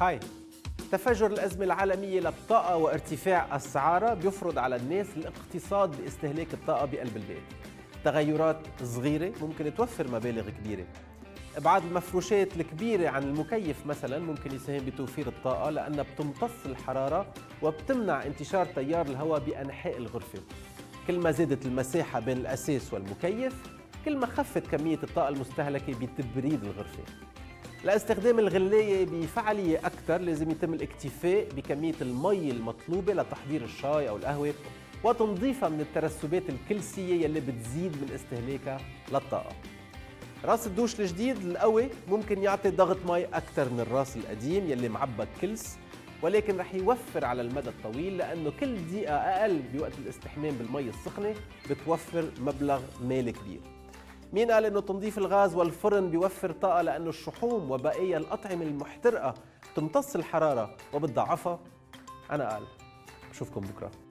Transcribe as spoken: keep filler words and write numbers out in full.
هاي. تفجر الأزمة العالمية للطاقة وارتفاع أسعارها بيفرض على الناس الاقتصاد باستهلاك الطاقة بقلب البيت. تغيرات صغيرة ممكن توفر مبالغ كبيرة. إبعاد المفروشات الكبيرة عن المكيف مثلا ممكن يساهم بتوفير الطاقة لأنها بتمتص الحرارة وبتمنع انتشار تيار الهواء بأنحاء الغرفة. كل ما زادت المساحة بين الأساس والمكيف كل ما خفت كمية الطاقة المستهلكة بتبريد الغرفة. لاستخدام الغلاية بفعالية أكثر لازم يتم الاكتفاء بكمية المي المطلوبة لتحضير الشاي أو القهوة وتنظيفها من الترسبات الكلسية يلي بتزيد من استهلاكها للطاقة. راس الدوش الجديد القوي ممكن يعطي ضغط مي أكثر من الراس القديم يلي معبى كلس، ولكن رح يوفر على المدى الطويل لأنه كل دقيقة أقل بوقت الاستحمام بالمي السخنة بتوفر مبلغ مالي كبير. مين قال إنه تنظيف الغاز والفرن بيوفر طاقة لأنه الشحوم وبقية الأطعمة المحترقة بتمتص الحرارة وبتضعفها؟ أنا قال. بشوفكم بكرة.